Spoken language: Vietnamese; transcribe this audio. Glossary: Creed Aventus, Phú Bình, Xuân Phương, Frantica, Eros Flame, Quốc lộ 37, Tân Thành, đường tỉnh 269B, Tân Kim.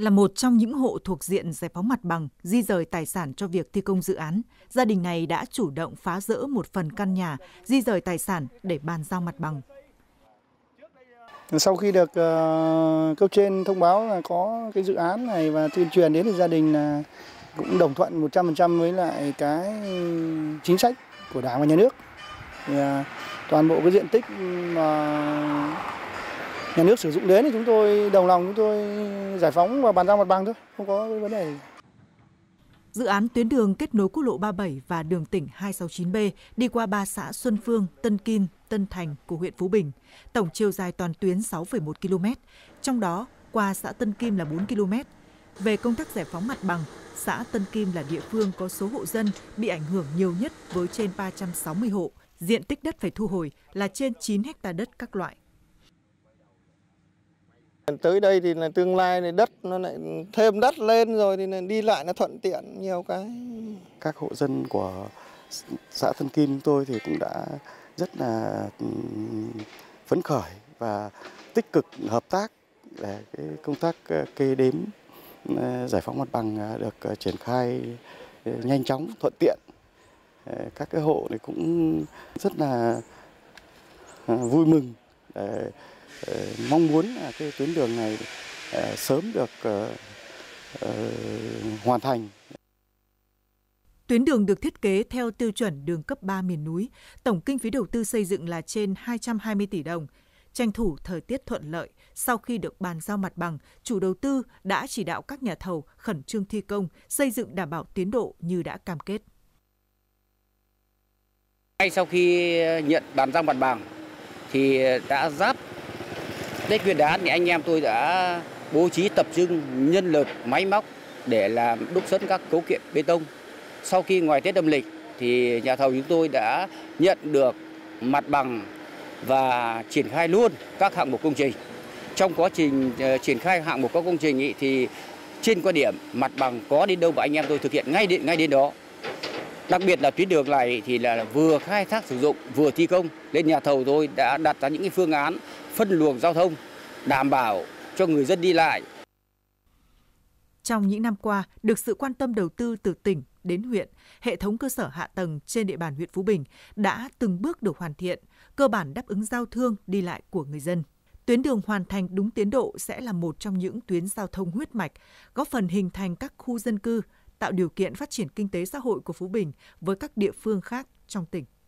Là một trong những hộ thuộc diện giải phóng mặt bằng, di rời tài sản cho việc thi công dự án, gia đình này đã chủ động phá dỡ một phần căn nhà, di rời tài sản để bàn giao mặt bằng. Sau khi được cấp trên thông báo là có cái dự án này và tuyên truyền đến thì gia đình là cũng đồng thuận 100% với lại cái chính sách của Đảng và Nhà nước. Thì, toàn bộ cái diện tích mà Nhà nước sử dụng đến thì chúng tôi đồng lòng, chúng tôi giải phóng và bàn giao mặt bằng thôi, không có vấn đề gì. Dự án tuyến đường kết nối quốc lộ 37 và đường tỉnh 269B đi qua 3 xã Xuân Phương, Tân Kim, Tân Thành của huyện Phú Bình. Tổng chiều dài toàn tuyến 6,1 km, trong đó qua xã Tân Kim là 4 km. Về công tác giải phóng mặt bằng, xã Tân Kim là địa phương có số hộ dân bị ảnh hưởng nhiều nhất với trên 360 hộ. Diện tích đất phải thu hồi là trên 9 ha đất các loại. Tới đây thì là tương lai này đất nó lại thêm đất lên rồi thì đi lại nó thuận tiện nhiều cái. Các hộ dân của xã Tân Kim tôi thì cũng đã rất là phấn khởi và tích cực hợp tác để cái công tác kê đếm giải phóng mặt bằng được triển khai nhanh chóng, thuận tiện. Các cái hộ này cũng rất là vui mừng để mong muốn cái tuyến đường này sớm được hoàn thành. Tuyến đường được thiết kế theo tiêu chuẩn đường cấp 3 miền núi, tổng kinh phí đầu tư xây dựng là trên 220 tỷ đồng. Tranh thủ thời tiết thuận lợi, sau khi được bàn giao mặt bằng, chủ đầu tư đã chỉ đạo các nhà thầu khẩn trương thi công, xây dựng đảm bảo tiến độ như đã cam kết. Ngay sau khi nhận bàn giao mặt bằng thì đã giáp Tết Nguyên đán thì anh em tôi đã bố trí tập trung nhân lực, máy móc để làm đúc sẵn các cấu kiện bê tông. Sau khi ngoài Tết âm lịch thì nhà thầu chúng tôi đã nhận được mặt bằng và triển khai luôn các hạng mục công trình. Trong quá trình triển khai hạng mục các công trình thì trên quan điểm mặt bằng có đến đâu mà anh em tôi thực hiện ngay đến đó. Đặc biệt là tuyến đường này thì là vừa khai thác sử dụng vừa thi công nên nhà thầu tôi đã đặt ra những cái phương án phân luồng giao thông đảm bảo cho người dân đi lại. Trong những năm qua, được sự quan tâm đầu tư từ tỉnh đến huyện, hệ thống cơ sở hạ tầng trên địa bàn huyện Phú Bình đã từng bước được hoàn thiện, cơ bản đáp ứng giao thương đi lại của người dân. Tuyến đường hoàn thành đúng tiến độ sẽ là một trong những tuyến giao thông huyết mạch, góp phần hình thành các khu dân cư, tạo điều kiện phát triển kinh tế xã hội của Phú Bình với các địa phương khác trong tỉnh.